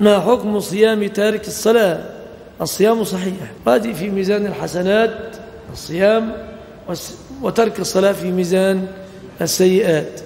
ما حكم صيام تارك الصلاة؟ الصيام صحيح، وهذه في ميزان الحسنات الصيام، وترك الصلاة في ميزان السيئات.